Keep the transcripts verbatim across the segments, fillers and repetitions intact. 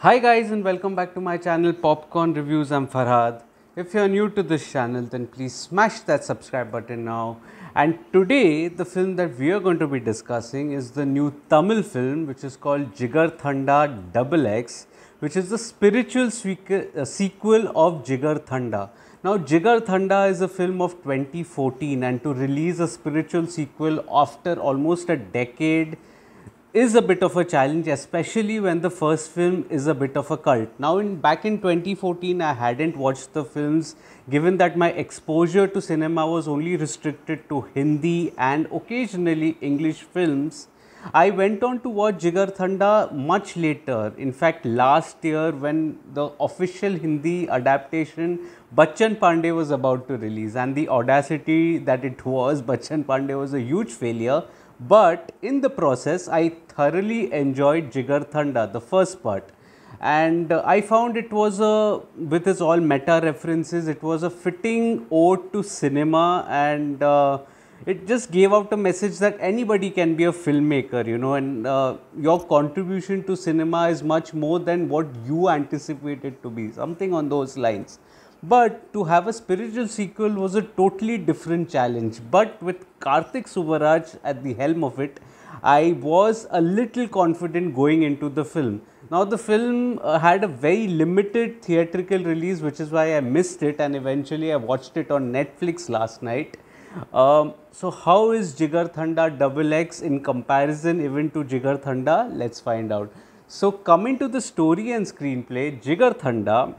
Hi guys and welcome back to my channel Popcorn Reviews. I'm Farhad. If you're new to this channel then please smash that subscribe button now. And today the film that we are going to be discussing is the new Tamil film which is called Jigarthanda DoubleX, which is the spiritual sequel of Jigarthanda. Now Jigarthanda is a film of twenty fourteen, and to release a spiritual sequel after almost a decade is a bit of a challenge, especially when the first film is a bit of a cult. Now in back in twenty fourteen I hadn't watched the films, given that my exposure to cinema was only restricted to Hindi and occasionally English films. I went on to watch Jigarthanda much later, in fact last year when the official Hindi adaptation Bachchan Pandey was about to release, and the audacity that it was, Bachchan Pandey was a huge failure. But in the process, I thoroughly enjoyed Jigarthanda, the first part, and uh, I found it was a, with its all meta references, it was a fitting ode to cinema, and uh, it just gave out a message that anybody can be a filmmaker, you know, and uh, your contribution to cinema is much more than what you anticipated to be, something on those lines. But to have a spiritual sequel was a totally different challenge, but with Karthik Subbaraj at the helm of it, I was a little confident going into the film. Now the film uh, had a very limited theatrical release, which is why I missed it, and eventually I watched it on Netflix last night. Um, so how is Jigarthanda DoubleX in comparison even to Jigarthanda? Let's find out. So coming to the story and screenplay, Jigarthanda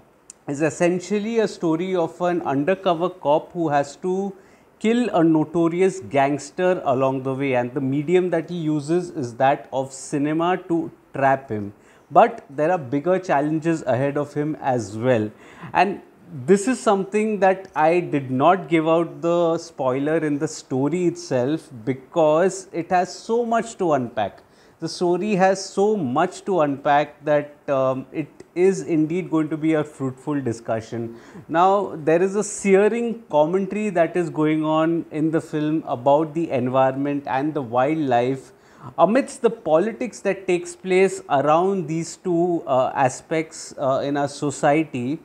is essentially a story of an undercover cop who has to kill a notorious gangster along the way, and the medium that he uses is that of cinema to trap him. But there are bigger challenges ahead of him as well, and this is something that I did not give out the spoiler in the story itself, because it has so much to unpack. The story has so much to unpack that um, it is indeed going to be a fruitful discussion. Now, there is a searing commentary that is going on in the film about the environment and the wildlife amidst the politics that takes place around these two uh, aspects uh, in our society.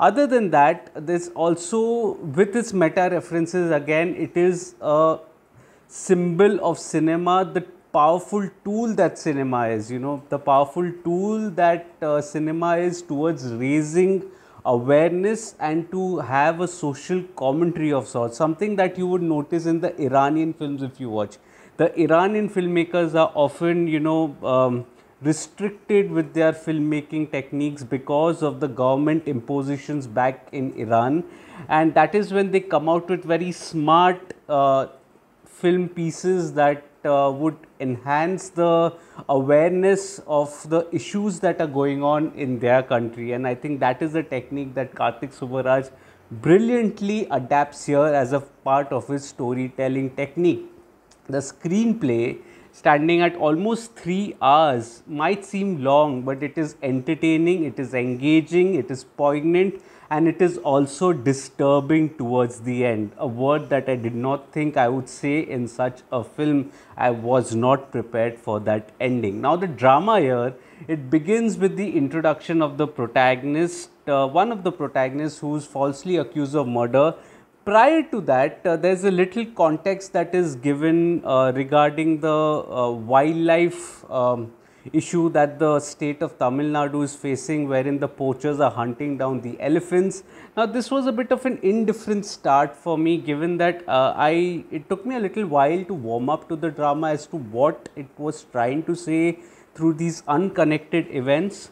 Other than that, this also, with its meta references again, it is a symbol of cinema, the powerful tool that cinema is, you know, the powerful tool that uh, cinema is towards raising awareness and to have a social commentary of sorts, something that you would notice in the Iranian films if you watch. The Iranian filmmakers are often, you know, um, restricted with their filmmaking techniques because of the government impositions back in Iran, and that is when they come out with very smart uh, film pieces that Uh, would enhance the awareness of the issues that are going on in their country. And I think that is a technique that Karthik Subbaraj brilliantly adapts here as a part of his storytelling technique. The screenplay, standing at almost three hours, might seem long, but it is entertaining, it is engaging, it is poignant, and it is also disturbing towards the end, a word that I did not think I would say in such a film. I was not prepared for that ending. Now the drama here, it begins with the introduction of the protagonist, uh, one of the protagonists who is falsely accused of murder. Prior to that, uh, there is a little context that is given uh, regarding the uh, wildlife um, issue that the state of Tamil Nadu is facing, wherein the poachers are hunting down the elephants. Now this was a bit of an indifferent start for me, given that uh, I it took me a little while to warm up to the drama as to what it was trying to say through these unconnected events.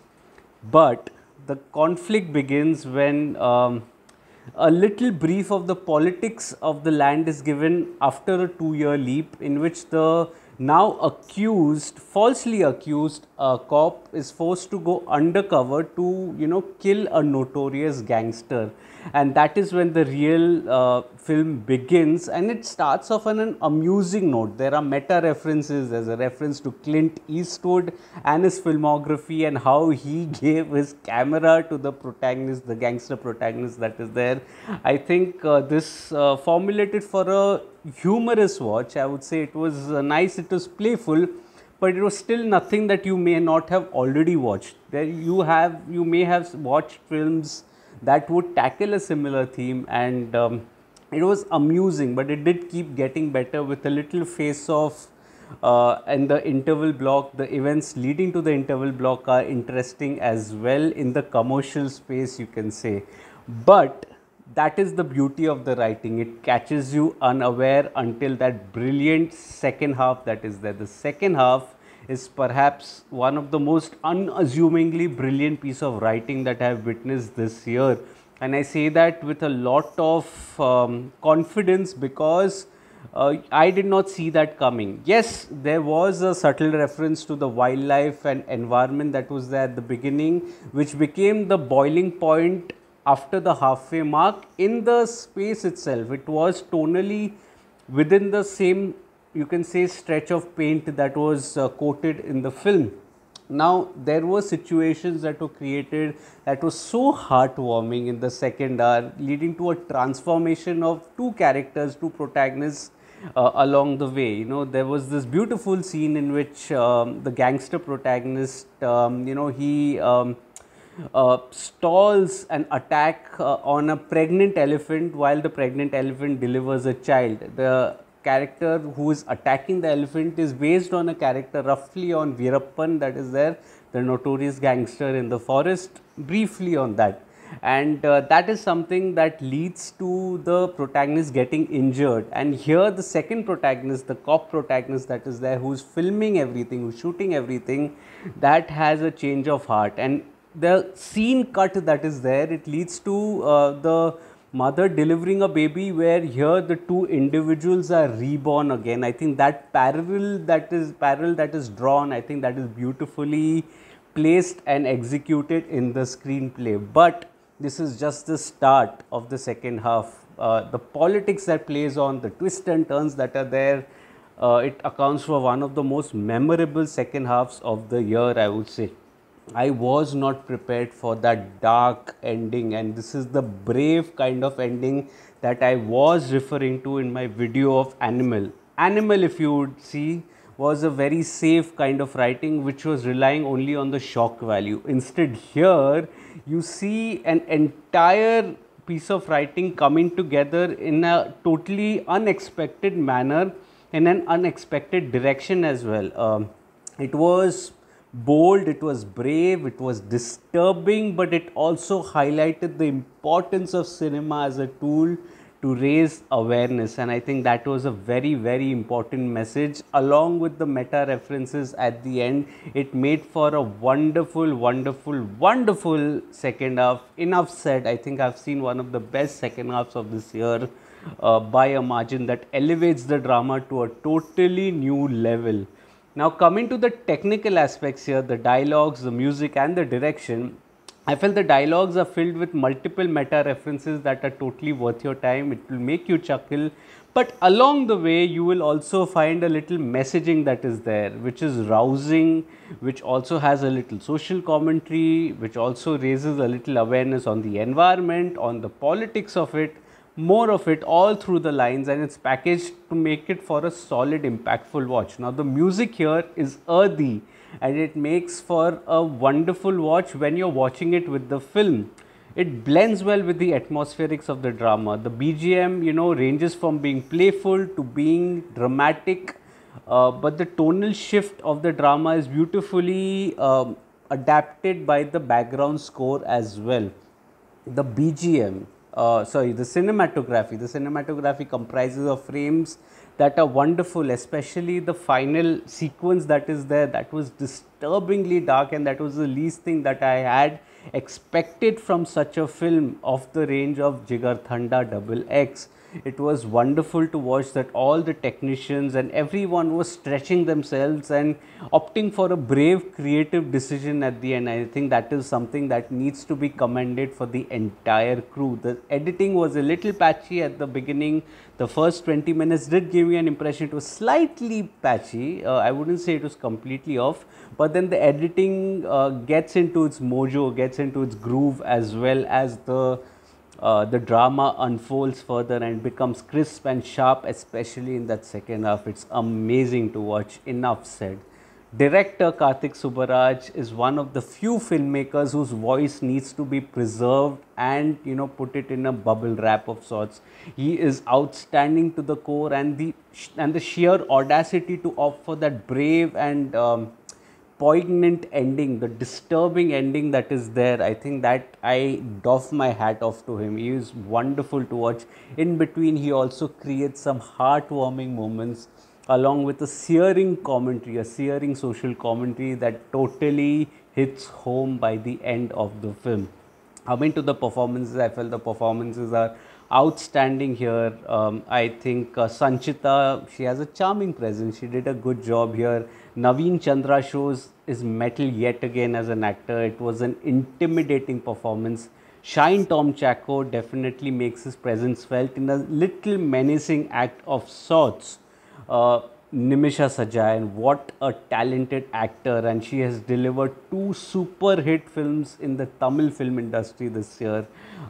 But the conflict begins when um, a little brief of the politics of the land is given after a two-year leap, in which the now accused, falsely accused uh, cop is forced to go undercover to, you know, kill a notorious gangster. And that is when the real uh, film begins, and it starts off on an amusing note. There are meta references, there's a reference to Clint Eastwood and his filmography and how he gave his camera to the protagonist, the gangster protagonist that is there. I think uh, this uh, formulated for a humorous watch. I would say it was uh, nice, it was playful, but it was still nothing that you may not have already watched. There you have, you may have watched films that would tackle a similar theme, and um, it was amusing, but it did keep getting better with a little face-off, uh, and the interval block, the events leading to the interval block are interesting as well in the commercial space, you can say. But that is the beauty of the writing. It catches you unaware until that brilliant second half that is there. The second half is perhaps one of the most unassumingly brilliant piece of writing that I have witnessed this year. And I say that with a lot of um, confidence, because uh, I did not see that coming. Yes, there was a subtle reference to the wildlife and environment that was there at the beginning, which became the boiling point after the halfway mark in the space itself. It was tonally within the same, you can say, stretch of paint that was uh, coated in the film. Now, there were situations that were created that was so heartwarming in the second hour, leading to a transformation of two characters, two protagonists uh, along the way. You know, there was this beautiful scene in which um, the gangster protagonist, um, you know, he um, Uh, stalls an attack uh, on a pregnant elephant while the pregnant elephant delivers a child. The character who is attacking the elephant is based on a character roughly on Veerappan, that is there, the notorious gangster in the forest, briefly on that. And uh, that is something that leads to the protagonist getting injured. And here the second protagonist, the cop protagonist that is there, who's filming everything, who's shooting everything, that has a change of heart. And the scene cut that is there, it leads to uh, the mother delivering a baby, where here the two individuals are reborn again. I think that parallel that is parallel that is drawn, I think that is beautifully placed and executed in the screenplay. But this is just the start of the second half. Uh, the politics that plays on, the twists and turns that are there, uh, it accounts for one of the most memorable second halves of the year, I would say. I was not prepared for that dark ending, and this is the brave kind of ending that I was referring to in my video of Animal. Animal, if you would see, was a very safe kind of writing which was relying only on the shock value. Instead, here you see an entire piece of writing coming together in a totally unexpected manner, in an unexpected direction as well. Um, it was bold, it was brave, it was disturbing, but it also highlighted the importance of cinema as a tool to raise awareness. And I think that was a very, very important message, along with the meta references at the end. It made for a wonderful, wonderful, wonderful second half. Enough said. I think I've seen one of the best second halves of this year uh, by a margin that elevates the drama to a totally new level. Now, coming to the technical aspects here, the dialogues, the music and the direction, I felt the dialogues are filled with multiple meta references that are totally worth your time. It will make you chuckle, but along the way you will also find a little messaging that is there, which is rousing, which also has a little social commentary, which also raises a little awareness on the environment, on the politics of it. More of it all through the lines, and it's packaged to make it for a solid, impactful watch. Now, the music here is earthy, and it makes for a wonderful watch when you're watching it with the film. It blends well with the atmospherics of the drama. The B G M, you know, ranges from being playful to being dramatic, uh, but the tonal shift of the drama is beautifully um, adapted by the background score as well. The B G M. Uh, sorry, the cinematography. The cinematography comprises of frames that are wonderful, especially the final sequence that is there. That was disturbingly dark, and that was the least thing that I had expected from such a film of the range of Jigarthanda double X. It was wonderful to watch that all the technicians and everyone was stretching themselves and opting for a brave creative decision at the end. I think that is something that needs to be commended for the entire crew. The editing was a little patchy at the beginning. The first twenty minutes did give me an impression it was slightly patchy. Uh, I wouldn't say it was completely off, but then the editing uh, gets into its mojo, gets into its groove, as well as the Uh, the drama unfolds further and becomes crisp and sharp, especially in that second half. It's amazing to watch. Enough said. Director Karthik Subbaraj is one of the few filmmakers whose voice needs to be preserved and, you know, put it in a bubble wrap of sorts. He is outstanding to the core, and the and the sheer audacity to opt for that brave and um, poignant ending, the disturbing ending that is there, I think that I doff my hat off to him. He is wonderful to watch. In between, he also creates some heartwarming moments, along with a searing commentary, a searing social commentary that totally hits home by the end of the film. Coming to the performances, I felt the performances are outstanding here. Um, I think uh, Sanchita, she has a charming presence. She did a good job here. Naveen Chandra shows his mettle yet again as an actor. It was an intimidating performance. Shine Tom Chacko definitely makes his presence felt in a little menacing act of sorts. Uh, Nimisha Sajayan, what a talented actor, and she has delivered two super hit films in the Tamil film industry this year,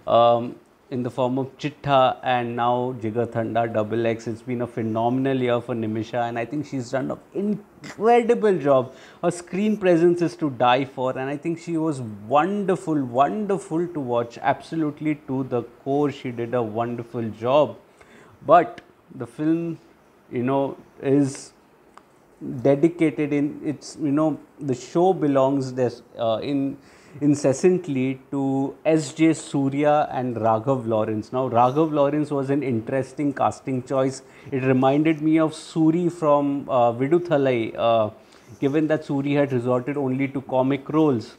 um, in the form of Chitta and now Jigarthanda double X. It's been a phenomenal year for Nimisha, and I think she's done an incredible job. Her screen presence is to die for, and I think she was wonderful, wonderful to watch. Absolutely to the core, she did a wonderful job. But the film, you know, is dedicated in its, you know, the show belongs this, uh, in incessantly to S J Surya and Raghav Lawrence. Now, Raghav Lawrence was an interesting casting choice. It reminded me of Suri from uh, Viduthalai, uh, given that Suri had resorted only to comic roles.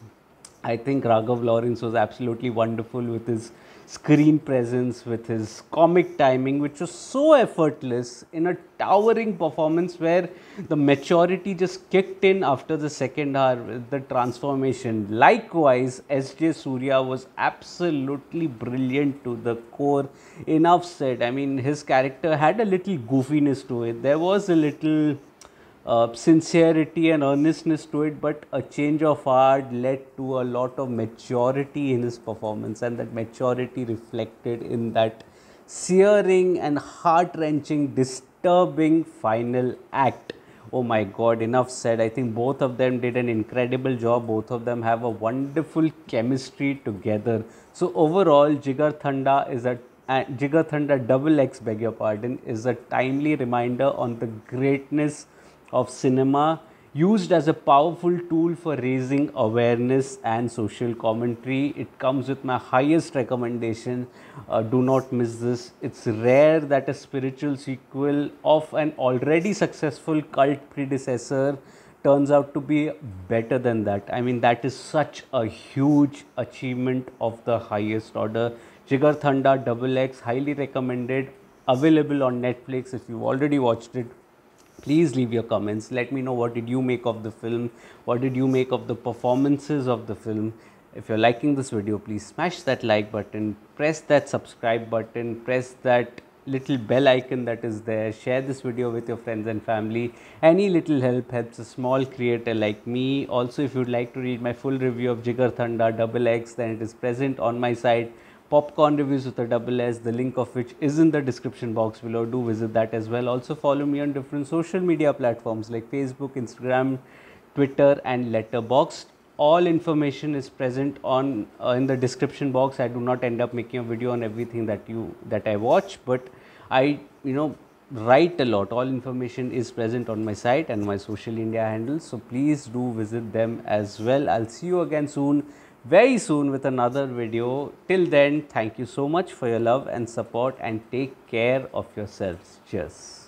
I think Raghav Lawrence was absolutely wonderful with his screen presence, with his comic timing, which was so effortless, in a towering performance where the maturity just kicked in after the second hour with the transformation. Likewise, S J Surya was absolutely brilliant to the core. Enough said. I mean, his character had a little goofiness to it. There was a little Uh, sincerity and earnestness to it, but a change of heart led to a lot of maturity in his performance, and that maturity reflected in that searing and heart-wrenching, disturbing final act. Oh my God, enough said. I think both of them did an incredible job. Both of them have a wonderful chemistry together. So overall, Jigarthanda is a and uh, Jigarthanda double X, beg your pardon, is a timely reminder on the greatness of cinema, used as a powerful tool for raising awareness and social commentary. It comes with my highest recommendation. Uh, do not miss this. It's rare that a spiritual sequel of an already successful cult predecessor turns out to be better than that. I mean, that is such a huge achievement of the highest order. Jigarthanda double X, highly recommended, available on Netflix. If you've already watched it, please leave your comments. Let me know, what did you make of the film? What did you make of the performances of the film? If you're liking this video, please smash that like button, press that subscribe button, press that little bell icon that is there. Share this video with your friends and family. Any little help helps a small creator like me. Also, if you'd like to read my full review of Jigarthanda double X, then it is present on my site, Popcorn Reviews with a double S, the link of which is in the description box below. Do visit that as well. Also follow me on different social media platforms like Facebook, Instagram, Twitter and Letterboxd. All information is present on uh, in the description box. I do not end up making a video on everything that you that I watch, but I, you know, write a lot. All information is present on my site and my social media handles. So please do visit them as well. I'll see you again soon. Very soon with another video. Till then, thank you so much for your love and support, and take care of yourselves. Cheers.